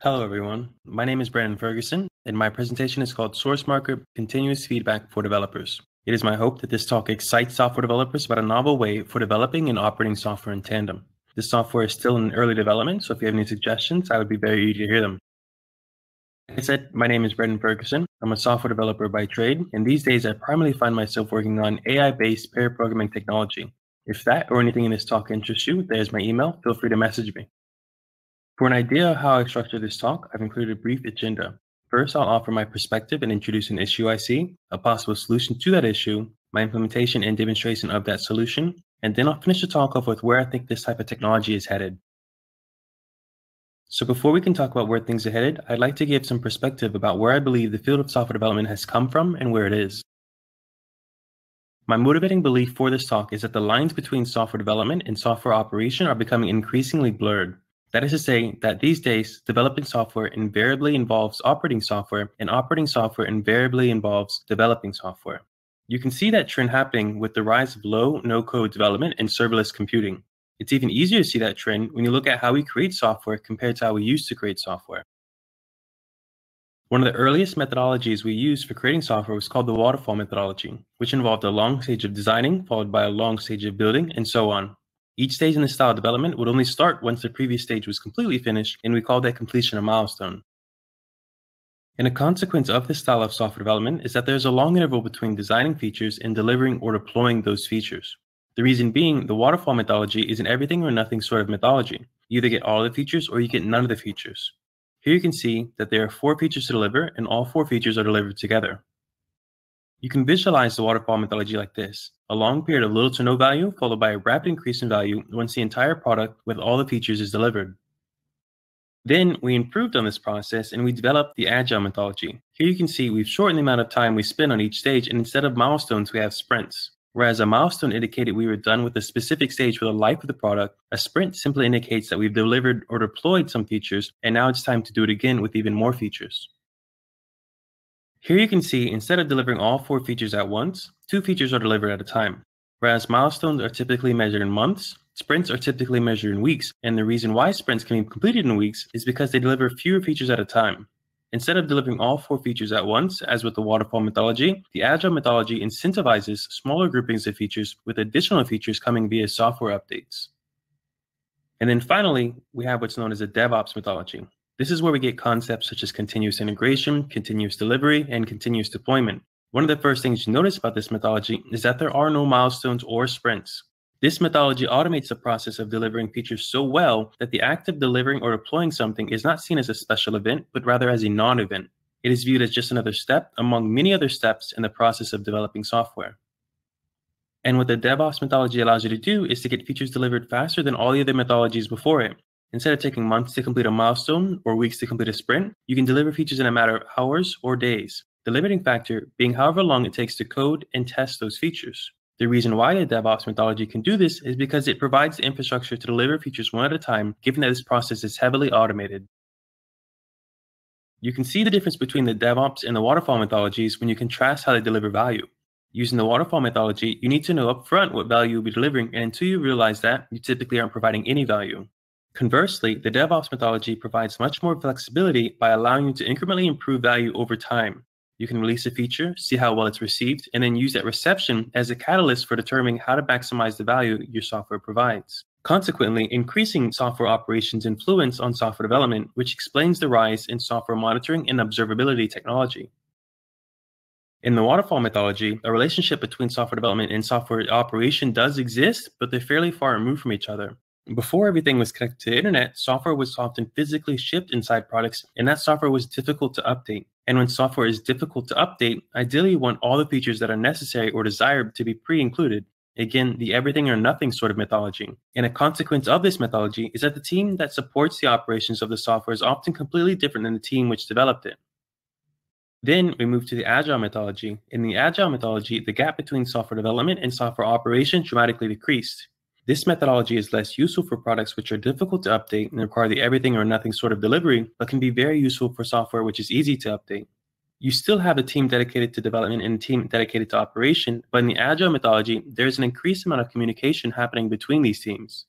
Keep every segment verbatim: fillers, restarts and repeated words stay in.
Hello everyone, my name is Brandon Fergerson, and my presentation is called SourceMarker Continuous Feedback for Developers. It is my hope that this talk excites software developers about a novel way for developing and operating software in tandem. This software is still in early development, so if you have any suggestions, I would be very eager to hear them. Like I said, my name is Brandon Fergerson. I'm a software developer by trade, and these days I primarily find myself working on A I-based pair programming technology. If that or anything in this talk interests you, there's my email. Feel free to message me. For an idea of how I structure this talk, I've included a brief agenda. First, I'll offer my perspective and introduce an issue I see, a possible solution to that issue, my implementation and demonstration of that solution, and then I'll finish the talk off with where I think this type of technology is headed. So before we can talk about where things are headed, I'd like to give some perspective about where I believe the field of software development has come from and where it is. My motivating belief for this talk is that the lines between software development and software operation are becoming increasingly blurred. That is to say that these days, developing software invariably involves operating software, and operating software invariably involves developing software. You can see that trend happening with the rise of low, no-code development and serverless computing. It's even easier to see that trend when you look at how we create software compared to how we used to create software. One of the earliest methodologies we used for creating software was called the waterfall methodology, which involved a long stage of designing, followed by a long stage of building, and so on. Each stage in the style of development would only start once the previous stage was completely finished, and we call that completion a milestone. And a consequence of this style of software development is that there's a long interval between designing features and delivering or deploying those features. The reason being, the waterfall methodology is an everything or nothing sort of methodology. You either get all of the features or you get none of the features. Here you can see that there are four features to deliver, and all four features are delivered together. You can visualize the waterfall methodology like this: a long period of little to no value followed by a rapid increase in value once the entire product with all the features is delivered. Then we improved on this process and we developed the agile methodology. Here you can see we've shortened the amount of time we spend on each stage, and instead of milestones we have sprints. Whereas a milestone indicated we were done with a specific stage for the life of the product, a sprint simply indicates that we've delivered or deployed some features, and now it's time to do it again with even more features. Here you can see, instead of delivering all four features at once, two features are delivered at a time. Whereas milestones are typically measured in months, sprints are typically measured in weeks, and the reason why sprints can be completed in weeks is because they deliver fewer features at a time. Instead of delivering all four features at once, as with the waterfall methodology, the agile methodology incentivizes smaller groupings of features, with additional features coming via software updates. And then finally, we have what's known as a DevOps methodology. This is where we get concepts such as continuous integration, continuous delivery, and continuous deployment. One of the first things you notice about this methodology is that there are no milestones or sprints. This methodology automates the process of delivering features so well that the act of delivering or deploying something is not seen as a special event, but rather as a non-event. It is viewed as just another step among many other steps in the process of developing software. And what the DevOps methodology allows you to do is to get features delivered faster than all the other methodologies before it. Instead of taking months to complete a milestone or weeks to complete a sprint, you can deliver features in a matter of hours or days, the limiting factor being however long it takes to code and test those features. The reason why the DevOps methodology can do this is because it provides the infrastructure to deliver features one at a time, given that this process is heavily automated. You can see the difference between the DevOps and the waterfall methodologies when you contrast how they deliver value. Using the waterfall methodology, you need to know upfront what value you'll be delivering, and until you realize that, you typically aren't providing any value. Conversely, the DevOps methodology provides much more flexibility by allowing you to incrementally improve value over time. You can release a feature, see how well it's received, and then use that reception as a catalyst for determining how to maximize the value your software provides. Consequently, increasing software operations' influence on software development, which explains the rise in software monitoring and observability technology. In the waterfall methodology, a relationship between software development and software operation does exist, but they're fairly far removed from each other. Before everything was connected to the internet, software was often physically shipped inside products, and that software was difficult to update. And when software is difficult to update, ideally you want all the features that are necessary or desired to be pre-included. Again, the everything or nothing sort of methodology. And a consequence of this methodology is that the team that supports the operations of the software is often completely different than the team which developed it. Then we move to the agile methodology. In the agile methodology, the gap between software development and software operation dramatically decreased. This methodology is less useful for products which are difficult to update and require the everything or nothing sort of delivery, but can be very useful for software which is easy to update. You still have a team dedicated to development and a team dedicated to operation, but in the Agile methodology, there's an increased amount of communication happening between these teams.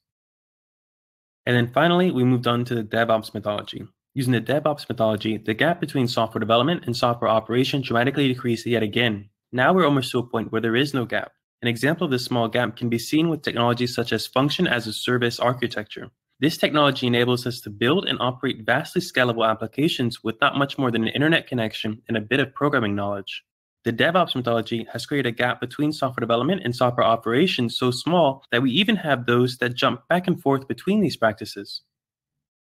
And then finally, we moved on to the DevOps methodology. Using the DevOps methodology, the gap between software development and software operation dramatically decreased yet again. Now we're almost to a point where there is no gap. An example of this small gap can be seen with technologies such as function as a service architecture. This technology enables us to build and operate vastly scalable applications with not much more than an internet connection and a bit of programming knowledge. The DevOps methodology has created a gap between software development and software operations so small that we even have those that jump back and forth between these practices.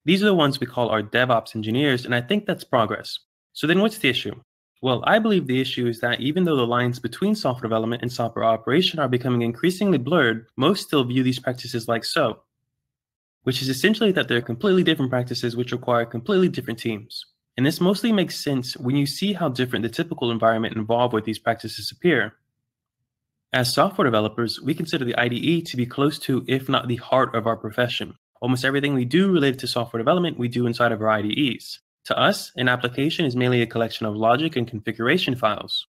These are the ones we call our DevOps engineers, and I think that's progress. So then what's the issue? Well, I believe the issue is that even though the lines between software development and software operation are becoming increasingly blurred, most still view these practices like so, which is essentially that they're completely different practices which require completely different teams. And this mostly makes sense when you see how different the typical environment involved with these practices appear. As software developers, we consider the I D E to be close to, if not the heart of our profession. Almost everything we do related to software development, we do inside of our I D Es. To us, an application is mainly a collection of logic and configuration files.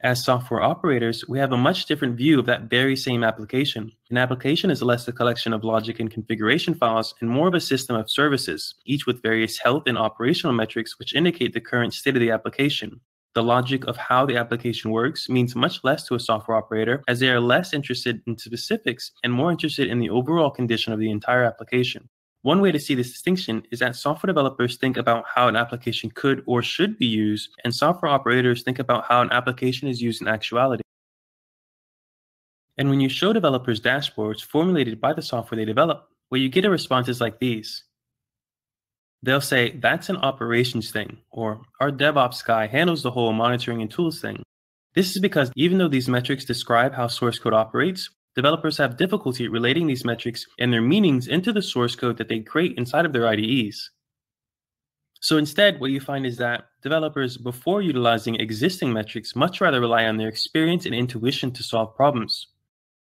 As software operators, we have a much different view of that very same application. An application is less a collection of logic and configuration files and more of a system of services, each with various health and operational metrics which indicate the current state of the application. The logic of how the application works means much less to a software operator, as they are less interested in specifics and more interested in the overall condition of the entire application. One way to see this distinction is that software developers think about how an application could or should be used, and software operators think about how an application is used in actuality. And when you show developers dashboards formulated by the software they develop, what you get are responses like these. They'll say, "That's an operations thing," or "Our DevOps guy handles the whole monitoring and tools thing." This is because even though these metrics describe how source code operates, developers have difficulty relating these metrics and their meanings into the source code that they create inside of their I D Es. So instead, what you find is that developers, before utilizing existing metrics, much rather rely on their experience and intuition to solve problems.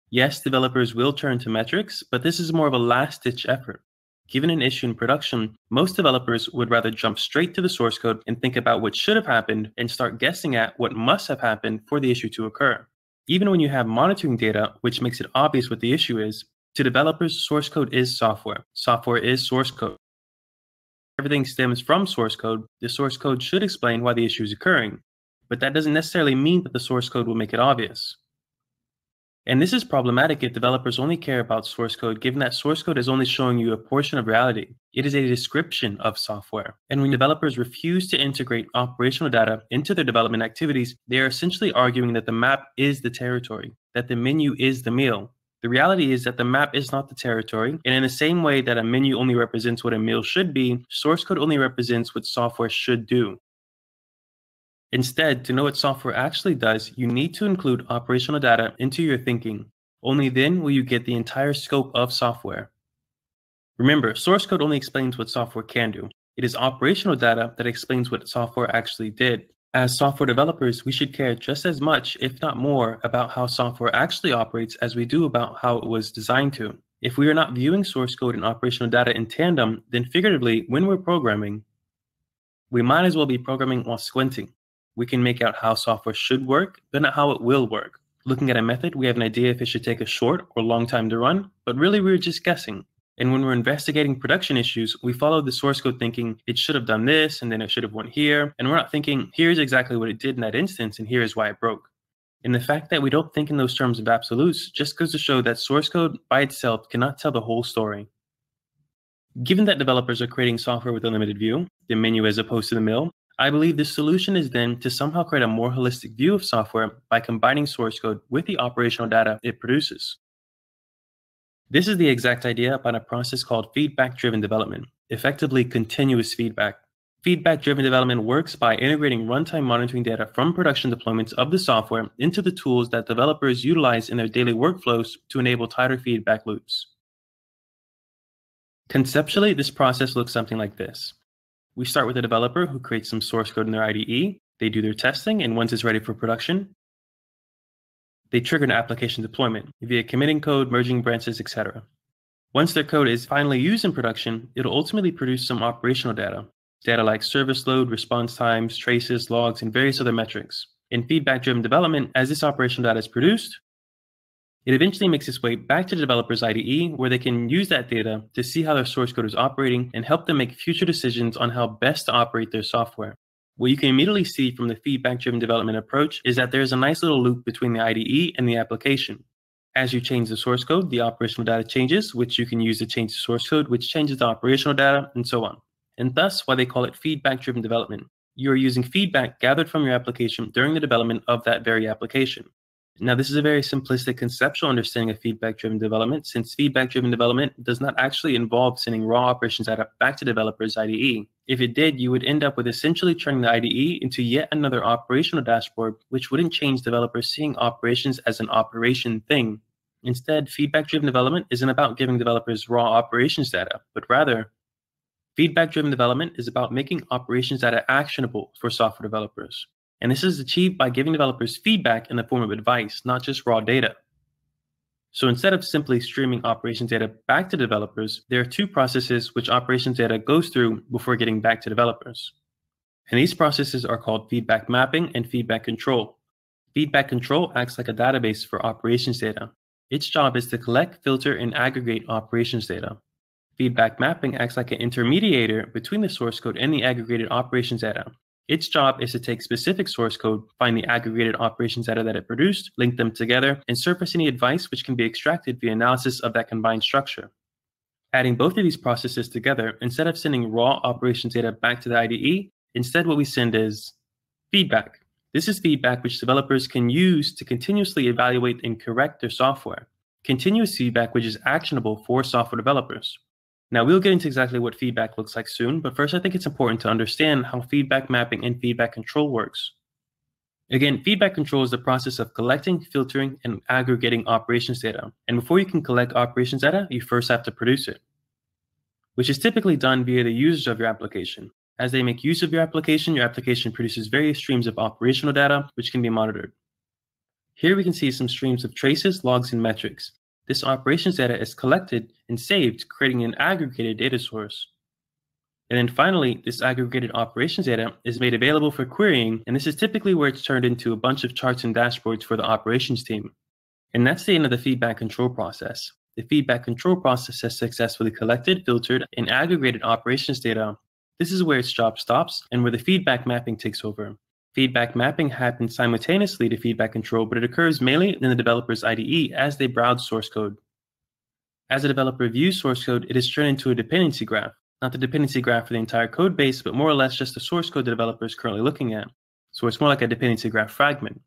Yes, developers will turn to metrics, but this is more of a last-ditch effort. Given an issue in production, most developers would rather jump straight to the source code and think about what should have happened and start guessing at what must have happened for the issue to occur. Even when you have monitoring data, which makes it obvious what the issue is, to developers, source code is software. Software is source code. Everything stems from source code. The source code should explain why the issue is occurring, but that doesn't necessarily mean that the source code will make it obvious. And this is problematic if developers only care about source code, given that source code is only showing you a portion of reality. It is a description of software. And when developers refuse to integrate operational data into their development activities, they are essentially arguing that the map is the territory, that the menu is the meal. The reality is that the map is not the territory. And in the same way that a menu only represents what a meal should be, source code only represents what software should do. Instead, to know what software actually does, you need to include operational data into your thinking. Only then will you get the entire scope of software. Remember, source code only explains what software can do. It is operational data that explains what software actually did. As software developers, we should care just as much, if not more, about how software actually operates as we do about how it was designed to. If we are not viewing source code and operational data in tandem, then figuratively, when we're programming, we might as well be programming while squinting. We can make out how software should work, but not how it will work. Looking at a method, we have an idea if it should take a short or long time to run, but really we're just guessing. And when we're investigating production issues, we follow the source code thinking, it should have done this, and then it should have went here, and we're not thinking, here's exactly what it did in that instance, and here's why it broke. And the fact that we don't think in those terms of absolutes just goes to show that source code by itself cannot tell the whole story. Given that developers are creating software with a limited view, the menu as opposed to the mill, I believe the solution is then to somehow create a more holistic view of software by combining source code with the operational data it produces. This is the exact idea about a process called feedback-driven development, effectively continuous feedback. Feedback-driven development works by integrating runtime monitoring data from production deployments of the software into the tools that developers utilize in their daily workflows to enable tighter feedback loops. Conceptually, this process looks something like this. We start with a developer who creates some source code in their I D E. They do their testing, and once it's ready for production, they trigger an application deployment via committing code, merging branches, et cetera. Once their code is finally used in production, it'll ultimately produce some operational data, data like service load, response times, traces, logs, and various other metrics. In feedback-driven development, as this operational data is produced, it eventually makes its way back to the developer's I D E, where they can use that data to see how their source code is operating and help them make future decisions on how best to operate their software. What you can immediately see from the feedback-driven development approach is that there is a nice little loop between the I D E and the application. As you change the source code, the operational data changes, which you can use to change the source code, which changes the operational data, and so on. And thus why they call it feedback-driven development. You are using feedback gathered from your application during the development of that very application. Now, this is a very simplistic conceptual understanding of feedback-driven development, since feedback-driven development does not actually involve sending raw operations data back to developers' I D E. If it did, you would end up with essentially turning the I D E into yet another operational dashboard, which wouldn't change developers seeing operations as an operation thing. Instead, feedback-driven development isn't about giving developers raw operations data, but rather, feedback-driven development is about making operations data actionable for software developers. And this is achieved by giving developers feedback in the form of advice, not just raw data. So instead of simply streaming operations data back to developers, there are two processes which operations data goes through before getting back to developers. And these processes are called feedback mapping and feedback control. Feedback control acts like a database for operations data. Its job is to collect, filter, and aggregate operations data. Feedback mapping acts like an intermediator between the source code and the aggregated operations data. Its job is to take specific source code, find the aggregated operations data that it produced, link them together, and surface any advice which can be extracted via analysis of that combined structure. Adding both of these processes together, instead of sending raw operations data back to the I D E, instead what we send is feedback. This is feedback which developers can use to continuously evaluate and correct their software. Continuous feedback which is actionable for software developers. Now, we'll get into exactly what feedback looks like soon, but first I think it's important to understand how feedback mapping and feedback control works. Again, feedback control is the process of collecting, filtering, and aggregating operations data. And before you can collect operations data, you first have to produce it, which is typically done via the users of your application. As they make use of your application, your application produces various streams of operational data, which can be monitored. Here we can see some streams of traces, logs, and metrics. This operations data is collected and saved, creating an aggregated data source. And then finally, this aggregated operations data is made available for querying, and this is typically where it's turned into a bunch of charts and dashboards for the operations team. And that's the end of the feedback control process. The feedback control process has successfully collected, filtered, and aggregated operations data. This is where its job stops and where the feedback mapping takes over. Feedback mapping happens simultaneously to feedback control, but it occurs mainly in the developer's I D E as they browse source code. As a developer reviews source code, it is turned into a dependency graph, not the dependency graph for the entire code base, but more or less just the source code the developer is currently looking at. So it's more like a dependency graph fragment.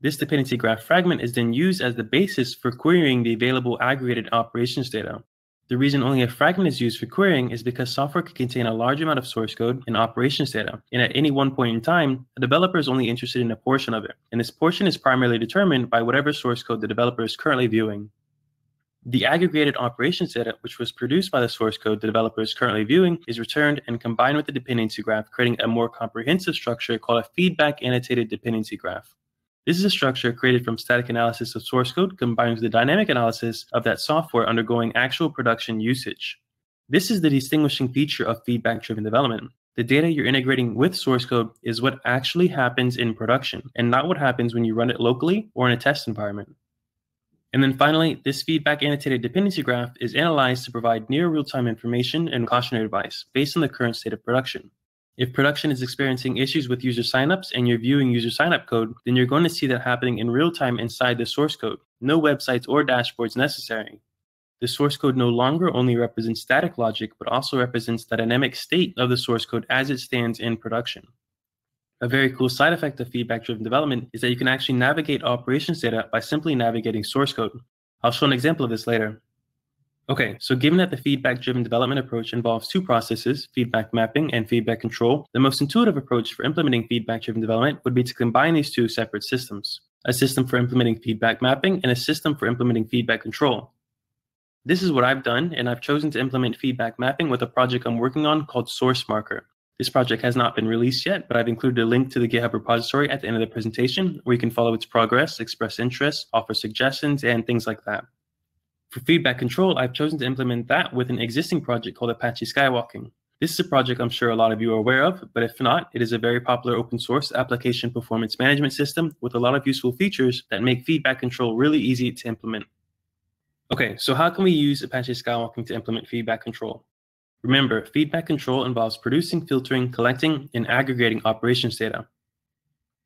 This dependency graph fragment is then used as the basis for querying the available aggregated operations data. The reason only a fragment is used for querying is because software can contain a large amount of source code and operations data, and at any one point in time, a developer is only interested in a portion of it, and this portion is primarily determined by whatever source code the developer is currently viewing. The aggregated operations data, which was produced by the source code the developer is currently viewing, is returned and combined with the dependency graph, creating a more comprehensive structure called a feedback annotated dependency graph. This is a structure created from static analysis of source code combined with the dynamic analysis of that software undergoing actual production usage. This is the distinguishing feature of feedback-driven development. The data you're integrating with source code is what actually happens in production and not what happens when you run it locally or in a test environment. And then finally, this feedback annotated dependency graph is analyzed to provide near real-time information and cautionary advice based on the current state of production. If production is experiencing issues with user signups and you're viewing user signup code, then you're going to see that happening in real time inside the source code. No websites or dashboards necessary. The source code no longer only represents static logic, but also represents the dynamic state of the source code as it stands in production. A very cool side effect of feedback-driven development is that you can actually navigate operations data by simply navigating source code. I'll show an example of this later. Okay, so given that the feedback-driven development approach involves two processes, feedback mapping and feedback control, the most intuitive approach for implementing feedback-driven development would be to combine these two separate systems, a system for implementing feedback mapping and a system for implementing feedback control. This is what I've done, and I've chosen to implement feedback mapping with a project I'm working on called SourceMarker. This project has not been released yet, but I've included a link to the GitHub repository at the end of the presentation where you can follow its progress, express interest, offer suggestions, and things like that. For feedback control, I've chosen to implement that with an existing project called Apache Skywalking. This is a project I'm sure a lot of you are aware of, but if not, it is a very popular open source application performance management system with a lot of useful features that make feedback control really easy to implement. Okay, so how can we use Apache Skywalking to implement feedback control? Remember, feedback control involves producing, filtering, collecting, and aggregating operations data.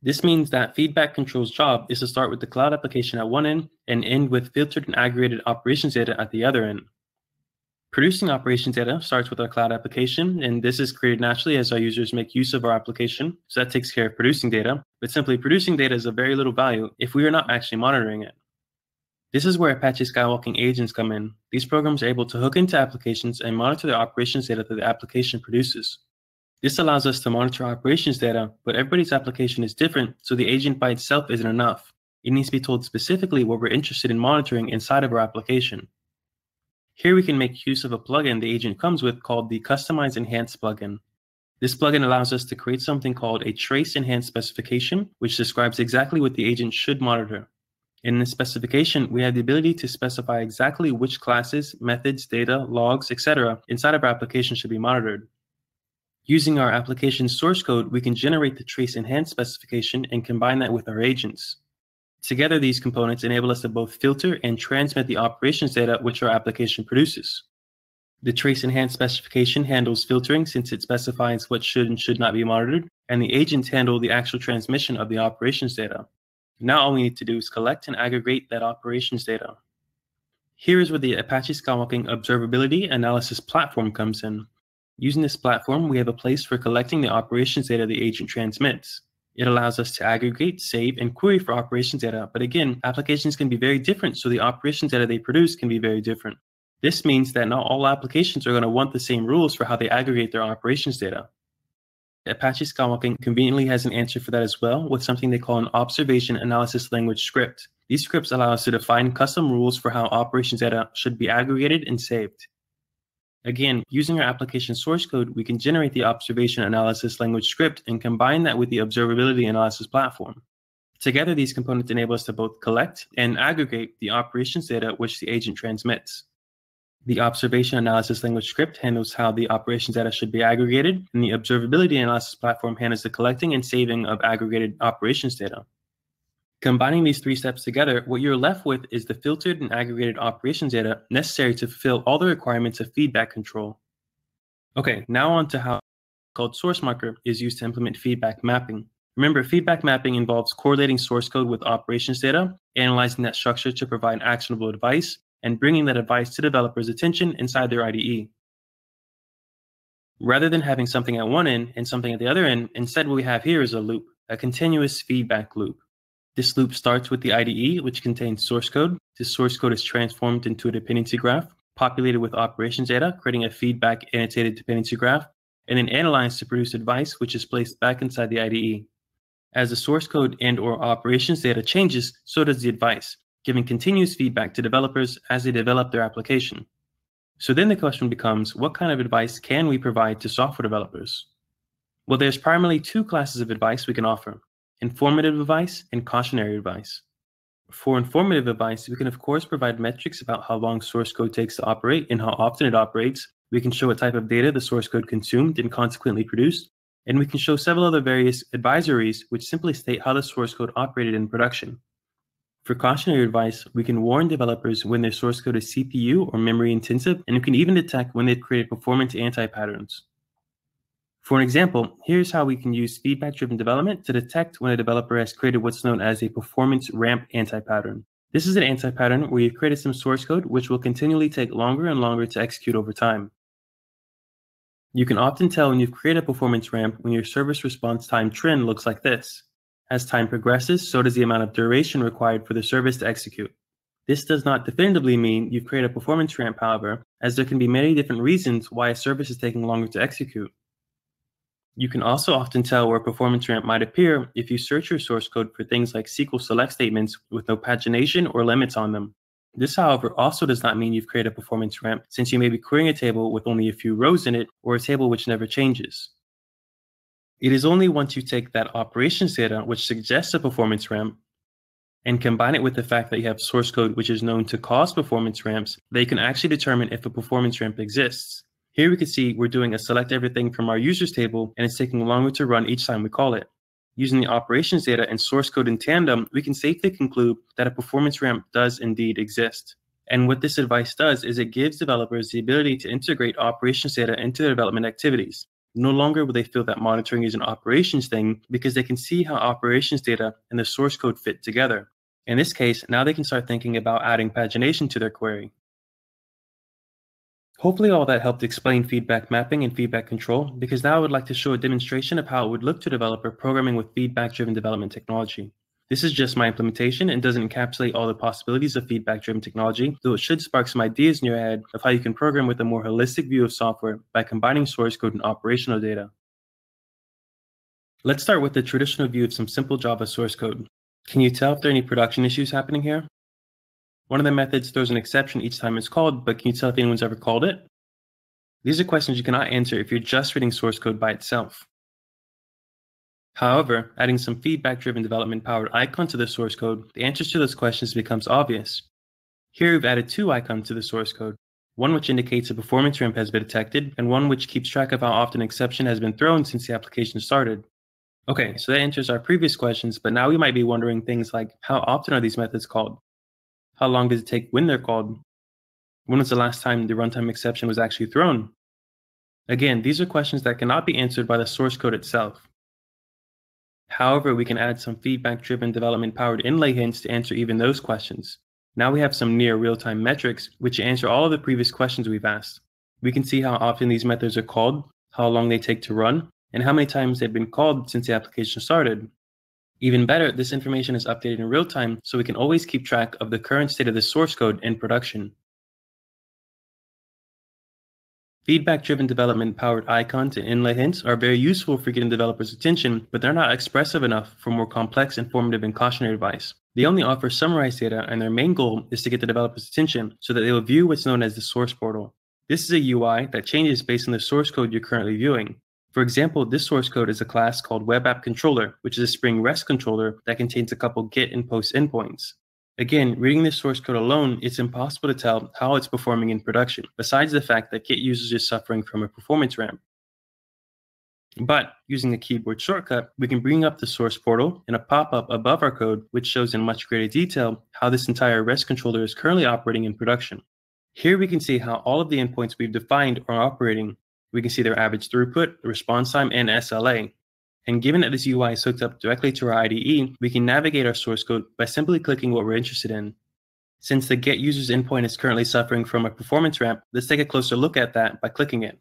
This means that feedback control's job is to start with the cloud application at one end and end with filtered and aggregated operations data at the other end. Producing operations data starts with our cloud application, and this is created naturally as our users make use of our application, so that takes care of producing data. But simply producing data is of very little value if we are not actually monitoring it. This is where Apache Skywalking agents come in. These programs are able to hook into applications and monitor the operations data that the application produces. This allows us to monitor operations data, but everybody's application is different, so the agent by itself isn't enough. It needs to be told specifically what we're interested in monitoring inside of our application. Here we can make use of a plugin the agent comes with called the Customized Enhance plugin. This plugin allows us to create something called a trace enhanced specification, which describes exactly what the agent should monitor. In this specification, we have the ability to specify exactly which classes, methods, data, logs, et cetera inside of our application should be monitored. Using our application source code, we can generate the trace enhanced specification and combine that with our agents. Together, these components enable us to both filter and transmit the operations data which our application produces. The trace enhanced specification handles filtering since it specifies what should and should not be monitored, and the agents handle the actual transmission of the operations data. Now all we need to do is collect and aggregate that operations data. Here is where the Apache Skywalking Observability Analysis platform comes in. Using this platform, we have a place for collecting the operations data the agent transmits. It allows us to aggregate, save, and query for operations data, but again, applications can be very different, so the operations data they produce can be very different. This means that not all applications are going to want the same rules for how they aggregate their operations data. Apache Skywalking conveniently has an answer for that as well with something they call an Observation Analysis Language script. These scripts allow us to define custom rules for how operations data should be aggregated and saved. Again, using our application source code, we can generate the Observation Analysis Language script and combine that with the Observability Analysis platform. Together, these components enable us to both collect and aggregate the operations data which the agent transmits. The Observation Analysis Language script handles how the operations data should be aggregated, and the Observability Analysis platform handles the collecting and saving of aggregated operations data. Combining these three steps together, what you're left with is the filtered and aggregated operations data necessary to fulfill all the requirements of feedback control. Okay, now on to how called SourceMarker is used to implement feedback mapping. Remember, feedback mapping involves correlating source code with operations data, analyzing that structure to provide actionable advice, and bringing that advice to developers' attention inside their I D E. Rather than having something at one end and something at the other end, instead what we have here is a loop, a continuous feedback loop. This loop starts with the I D E, which contains source code. This source code is transformed into a dependency graph, populated with operations data, creating a feedback annotated dependency graph, and then analyzed to produce advice, which is placed back inside the I D E. As the source code and or operations data changes, so does the advice, giving continuous feedback to developers as they develop their application. So then the question becomes, what kind of advice can we provide to software developers? Well, there's primarily two classes of advice we can offer, informative advice and cautionary advice. For informative advice, we can of course provide metrics about how long source code takes to operate and how often it operates. We can show what type of data the source code consumed and consequently produced, and we can show several other various advisories which simply state how the source code operated in production. For cautionary advice, we can warn developers when their source code is C P U or memory intensive, and we can even detect when they've created performance anti-patterns. For an example, here's how we can use feedback-driven development to detect when a developer has created what's known as a performance ramp anti-pattern. This is an anti-pattern where you've created some source code which will continually take longer and longer to execute over time. You can often tell when you've created a performance ramp when your service response time trend looks like this. As time progresses, so does the amount of duration required for the service to execute. This does not definitively mean you've created a performance ramp, however, as there can be many different reasons why a service is taking longer to execute. You can also often tell where a performance ramp might appear if you search your source code for things like S Q L select statements with no pagination or limits on them. This, however, also does not mean you've created a performance ramp, since you may be querying a table with only a few rows in it or a table which never changes. It is only once you take that operations data, which suggests a performance ramp, and combine it with the fact that you have source code which is known to cause performance ramps, that you can actually determine if a performance ramp exists. Here we can see we're doing a select everything from our users table, and it's taking longer to run each time we call it. Using the operations data and source code in tandem, we can safely conclude that a performance ramp does indeed exist. And what this advice does is it gives developers the ability to integrate operations data into their development activities. No longer will they feel that monitoring is an operations thing, because they can see how operations data and the source code fit together. In this case, now they can start thinking about adding pagination to their query. Hopefully all that helped explain feedback mapping and feedback control, because now I would like to show a demonstration of how it would look to develop a programming with feedback-driven development technology. This is just my implementation and doesn't encapsulate all the possibilities of feedback-driven technology, though it should spark some ideas in your head of how you can program with a more holistic view of software by combining source code and operational data. Let's start with the traditional view of some simple Java source code. Can you tell if there are any production issues happening here? One of the methods throws an exception each time it's called, but can you tell if anyone's ever called it? These are questions you cannot answer if you're just reading source code by itself. However, adding some feedback-driven development-powered icon to the source code, the answers to those questions becomes obvious. Here we've added two icons to the source code, one which indicates a performance ramp has been detected, and one which keeps track of how often an exception has been thrown since the application started. Okay, so that answers our previous questions, but now we might be wondering things like, how often are these methods called? How long does it take when they're called? When was the last time the runtime exception was actually thrown? Again, these are questions that cannot be answered by the source code itself. However, we can add some feedback-driven development-powered inlay hints to answer even those questions. Now we have some near real-time metrics, which answer all of the previous questions we've asked. We can see how often these methods are called, how long they take to run, and how many times they've been called since the application started. Even better, this information is updated in real time, so we can always keep track of the current state of the source code in production. Feedback-driven development-powered icons and inlay hints are very useful for getting developers' attention, but they're not expressive enough for more complex, informative, and cautionary advice. They only offer summarized data, and their main goal is to get the developers' attention so that they will view what's known as the source portal. This is a U I that changes based on the source code you're currently viewing. For example, this source code is a class called WebAppController, which is a Spring REST controller that contains a couple GET and POST endpoints. Again, reading this source code alone, it's impossible to tell how it's performing in production, besides the fact that GET users are suffering from a performance ramp. But using a keyboard shortcut, we can bring up the source portal in a pop-up above our code, which shows in much greater detail how this entire REST controller is currently operating in production. Here we can see how all of the endpoints we've defined are operating. We can see their average throughput, response time, and S L A. And given that this U I is hooked up directly to our I D E, we can navigate our source code by simply clicking what we're interested in. Since the GET users endpoint is currently suffering from a performance ramp, let's take a closer look at that by clicking it.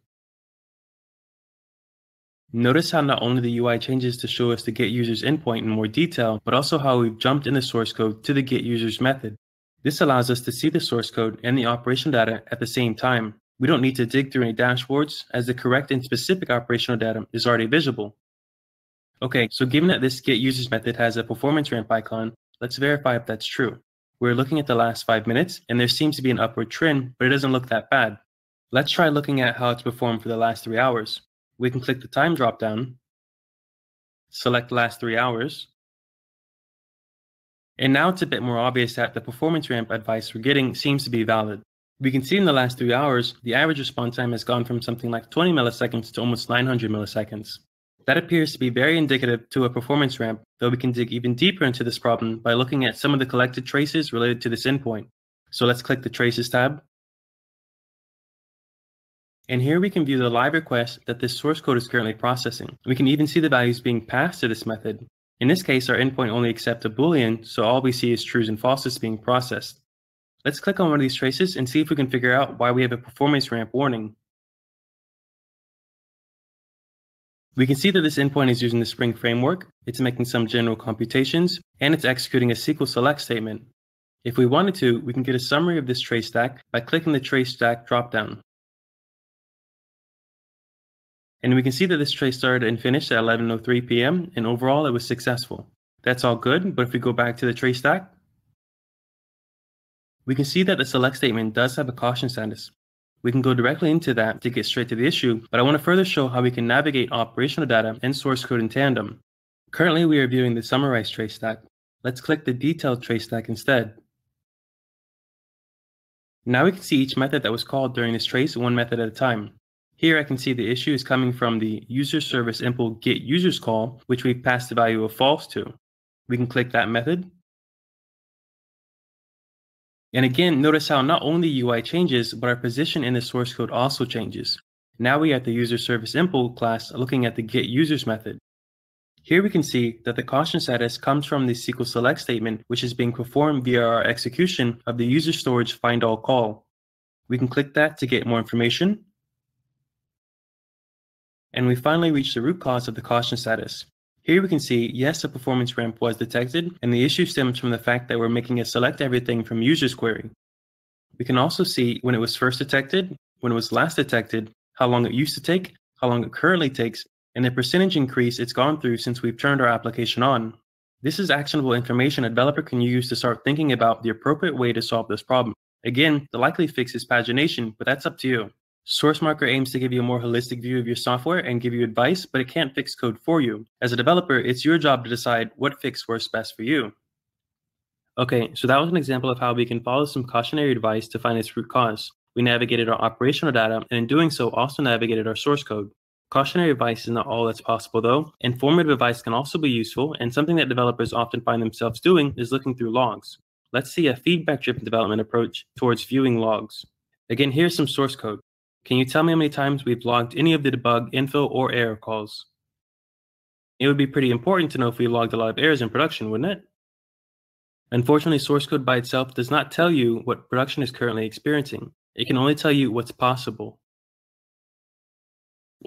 Notice how not only the U I changes to show us the GET users endpoint in more detail, but also how we've jumped in the source code to the GET users method. This allows us to see the source code and the operational data at the same time. We don't need to dig through any dashboards, as the correct and specific operational data is already visible. Okay, so given that this GET users method has a performance ramp icon, let's verify if that's true. We're looking at the last five minutes, and there seems to be an upward trend, but it doesn't look that bad. Let's try looking at how it's performed for the last three hours. We can click the time dropdown, select last three hours, and now it's a bit more obvious that the performance ramp advice we're getting seems to be valid. We can see in the last three hours, the average response time has gone from something like twenty milliseconds to almost nine hundred milliseconds. That appears to be very indicative to a performance ramp, though we can dig even deeper into this problem by looking at some of the collected traces related to this endpoint. So let's click the Traces tab. And here we can view the live request that this source code is currently processing. We can even see the values being passed to this method. In this case, our endpoint only accepts a Boolean, so all we see is trues and falses being processed. Let's click on one of these traces and see if we can figure out why we have a performance ramp warning. We can see that this endpoint is using the Spring framework, it's making some general computations, and it's executing a S Q L select statement. If we wanted to, we can get a summary of this trace stack by clicking the Trace Stack dropdown. And we can see that this trace started and finished at eleven oh three p m, and overall it was successful. That's all good, but if we go back to the trace stack, we can see that the select statement does have a caution status. We can go directly into that to get straight to the issue, but I want to further show how we can navigate operational data and source code in tandem. Currently, we are viewing the summarized trace stack. Let's click the detailed trace stack instead. Now we can see each method that was called during this trace, one method at a time. Here I can see the issue is coming from the userServiceImplGetUsers call, which we've passed the value of false to. We can click that method. And again, notice how not only the U I changes, but our position in the source code also changes. Now we have the userServiceImple class looking at the getUsers method. Here we can see that the caution status comes from the S Q L select statement, which is being performed via our execution of the user storage find all call. We can click that to get more information. And we finally reach the root cause of the caution status. Here we can see, yes, a performance ramp was detected, and the issue stems from the fact that we're making it select everything from user's query. We can also see when it was first detected, when it was last detected, how long it used to take, how long it currently takes, and the percentage increase it's gone through since we've turned our application on. This is actionable information a developer can use to start thinking about the appropriate way to solve this problem. Again, the likely fix is pagination, but that's up to you. SourceMarker aims to give you a more holistic view of your software and give you advice, but it can't fix code for you. As a developer, it's your job to decide what fix works best for you. Okay, so that was an example of how we can follow some cautionary advice to find its root cause. We navigated our operational data, and in doing so, also navigated our source code. Cautionary advice is not all that's possible, though. Informative advice can also be useful, and something that developers often find themselves doing is looking through logs. Let's see a feedback-driven development approach towards viewing logs. Again, here's some source code. Can you tell me how many times we've logged any of the debug, info, or error calls? It would be pretty important to know if we logged a lot of errors in production, wouldn't it? Unfortunately, source code by itself does not tell you what production is currently experiencing. It can only tell you what's possible.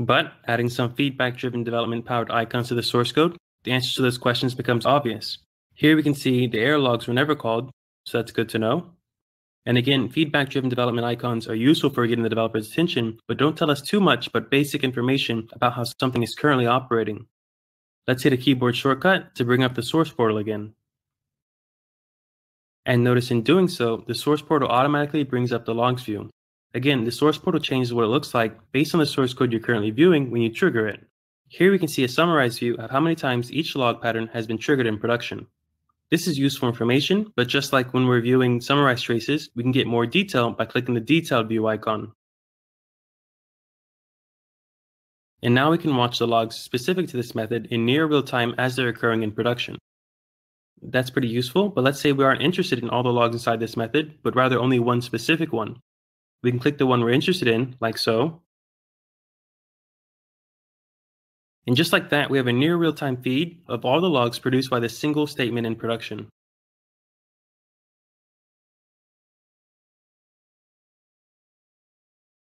But adding some feedback-driven development-powered icons to the source code, the answers to those questions becomes obvious. Here we can see the error logs were never called, so that's good to know. And again, feedback-driven development icons are useful for getting the developer's attention, but don't tell us too much but basic information about how something is currently operating. Let's hit a keyboard shortcut to bring up the source portal again. And notice in doing so, the source portal automatically brings up the logs view. Again, the source portal changes what it looks like based on the source code you're currently viewing when you trigger it. Here we can see a summarized view of how many times each log pattern has been triggered in production. This is useful information, but just like when we're viewing summarized traces, we can get more detail by clicking the detailed view icon. And now we can watch the logs specific to this method in near real time as they're occurring in production. That's pretty useful, but let's say we aren't interested in all the logs inside this method, but rather only one specific one. We can click the one we're interested in, like so. And just like that, we have a near real-time feed of all the logs produced by this single statement in production.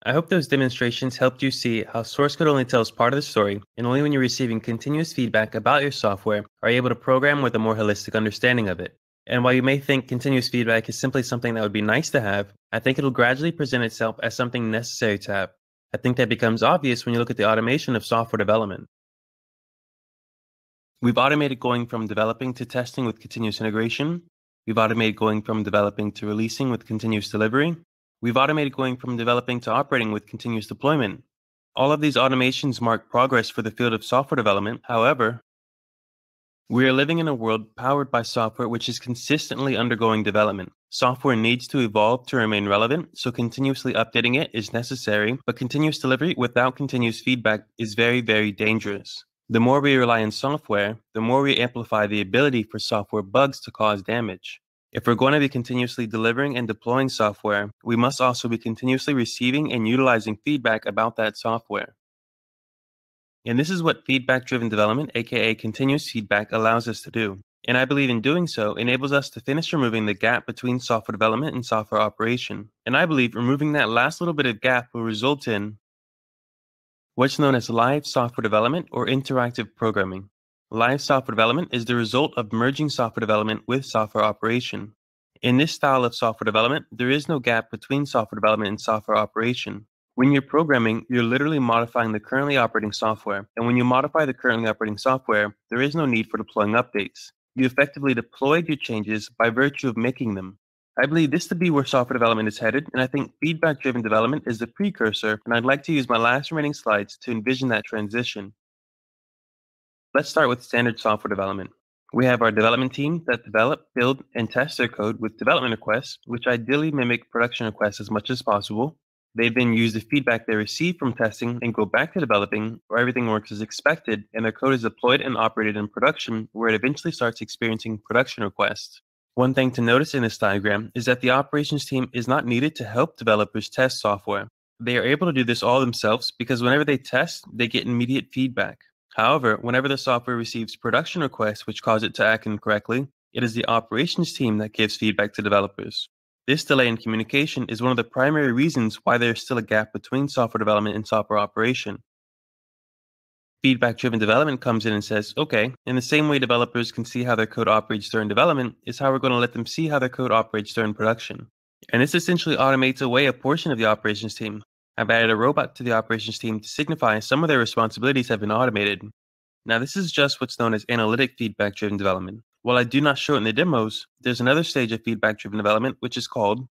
I hope those demonstrations helped you see how source code only tells part of the story, and only when you're receiving continuous feedback about your software are you able to program with a more holistic understanding of it. And while you may think continuous feedback is simply something that would be nice to have, I think it'll gradually present itself as something necessary to have. I think that becomes obvious when you look at the automation of software development. We've automated going from developing to testing with continuous integration. We've automated going from developing to releasing with continuous delivery. We've automated going from developing to operating with continuous deployment. All of these automations mark progress for the field of software development. However, we are living in a world powered by software which is consistently undergoing development. Software needs to evolve to remain relevant, so continuously updating it is necessary, but continuous delivery without continuous feedback is very, very dangerous. The more we rely on software, the more we amplify the ability for software bugs to cause damage. If we're going to be continuously delivering and deploying software, we must also be continuously receiving and utilizing feedback about that software. And this is what feedback-driven development, aka continuous feedback, allows us to do. And I believe in doing so enables us to finish removing the gap between software development and software operation. And I believe removing that last little bit of gap will result in what's known as live software development or interactive programming. Live software development is the result of merging software development with software operation. In this style of software development, there is no gap between software development and software operation. When you're programming, you're literally modifying the currently operating software. And when you modify the currently operating software, there is no need for deploying updates. You effectively deployed your changes by virtue of making them. I believe this to be where software development is headed, and I think feedback-driven development is the precursor, and I'd like to use my last remaining slides to envision that transition. Let's start with standard software development. We have our development team that develop, build, and test their code with development requests, which ideally mimic production requests as much as possible. They then use the feedback they receive from testing and go back to developing, where everything works as expected, and their code is deployed and operated in production, where it eventually starts experiencing production requests. One thing to notice in this diagram is that the operations team is not needed to help developers test software. They are able to do this all themselves because whenever they test, they get immediate feedback. However, whenever the software receives production requests which cause it to act incorrectly, it is the operations team that gives feedback to developers. This delay in communication is one of the primary reasons why there is still a gap between software development and software operation. Feedback-driven development comes in and says, okay, in the same way developers can see how their code operates during development is how we're going to let them see how their code operates during production. And this essentially automates away a portion of the operations team. I've added a robot to the operations team to signify some of their responsibilities have been automated. Now, this is just what's known as analytic feedback-driven development. While I do not show it in the demos, there's another stage of feedback-driven development, which is called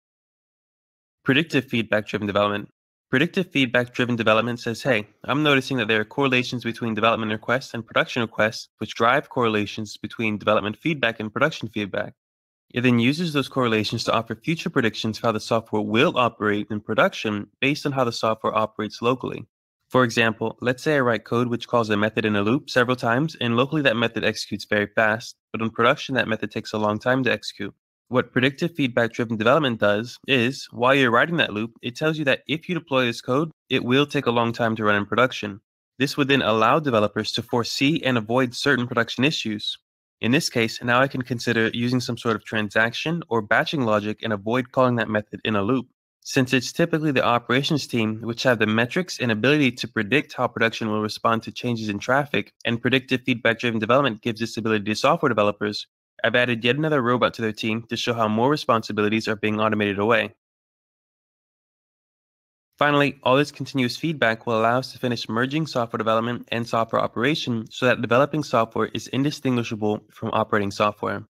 predictive feedback-driven development. Predictive feedback-driven development says, hey, I'm noticing that there are correlations between development requests and production requests, which drive correlations between development feedback and production feedback. It then uses those correlations to offer future predictions for how the software will operate in production based on how the software operates locally. For example, let's say I write code which calls a method in a loop several times, and locally that method executes very fast, but in production that method takes a long time to execute. What predictive feedback-driven development does is, while you're writing that loop, it tells you that if you deploy this code, it will take a long time to run in production. This would then allow developers to foresee and avoid certain production issues. In this case, now I can consider using some sort of transaction or batching logic and avoid calling that method in a loop, since it's typically the operations team which have the metrics and ability to predict how production will respond to changes in traffic, and predictive feedback-driven development gives this ability to software developers. I've added yet another robot to their team to show how more responsibilities are being automated away. Finally, all this continuous feedback will allow us to finish merging software development and software operation so that developing software is indistinguishable from operating software.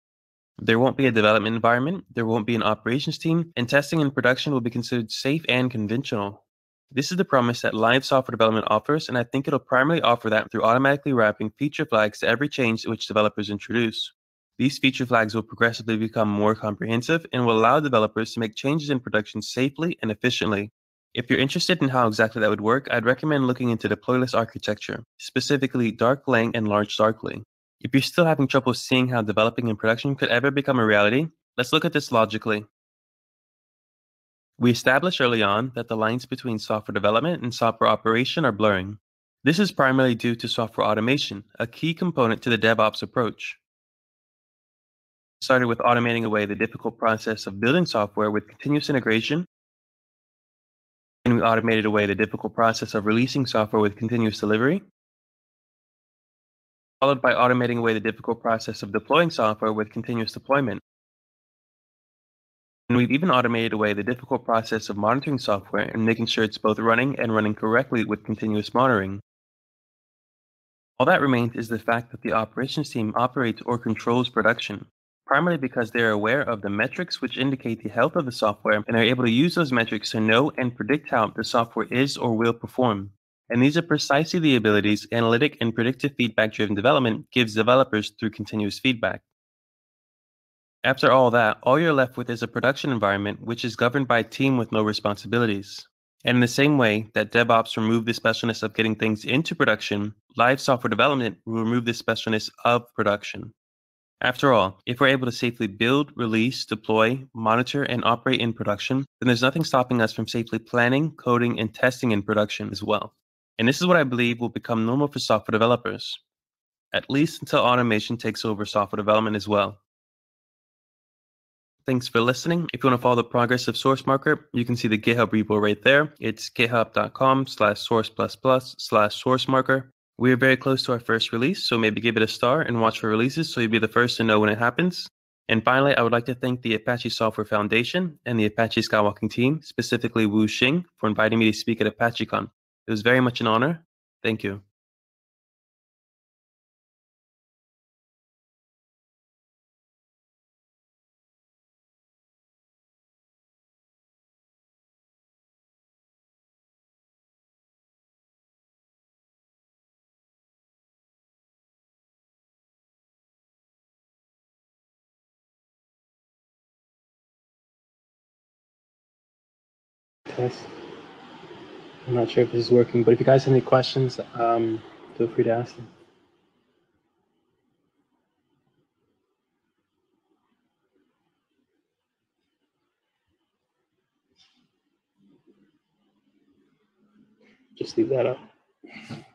There won't be a development environment, there won't be an operations team, and testing and production will be considered safe and conventional. This is the promise that live software development offers, and I think it'll primarily offer that through automatically wrapping feature flags to every change which developers introduce. These feature flags will progressively become more comprehensive and will allow developers to make changes in production safely and efficiently. If you're interested in how exactly that would work, I'd recommend looking into deployless architecture, specifically dark lang and large dark lang. If you're still having trouble seeing how developing in production could ever become a reality, let's look at this logically. We established early on that the lines between software development and software operation are blurring. This is primarily due to software automation, a key component to the DevOps approach. Started with automating away the difficult process of building software with continuous integration, and we automated away the difficult process of releasing software with continuous delivery, followed by automating away the difficult process of deploying software with continuous deployment. And we've even automated away the difficult process of monitoring software and making sure it's both running and running correctly with continuous monitoring. All that remains is the fact that the operations team operates or controls production, primarily because they are aware of the metrics which indicate the health of the software and are able to use those metrics to know and predict how the software is or will perform. And these are precisely the abilities analytic and predictive feedback-driven development gives developers through continuous feedback. After all that, all you're left with is a production environment which is governed by a team with no responsibilities. And in the same way that DevOps removed the specialness of getting things into production, live software development will remove the specialness of production. After all, if we're able to safely build, release, deploy, monitor, and operate in production, then there's nothing stopping us from safely planning, coding, and testing in production as well. And this is what I believe will become normal for software developers, at least until automation takes over software development as well. Thanks for listening. If you want to follow the progress of SourceMarker, you can see the GitHub repo right there. It's github.com slash source plus plus slash SourceMarker. We are very close to our first release, so maybe give it a star and watch for releases so you'll be the first to know when it happens. And finally, I would like to thank the Apache Software Foundation and the Apache Skywalking team, specifically Wu Sheng, for inviting me to speak at ApacheCon. It was very much an honor. Thank you. test. I'm not sure if this is working, but if you guys have any questions, um, feel free to ask them. Just leave that up.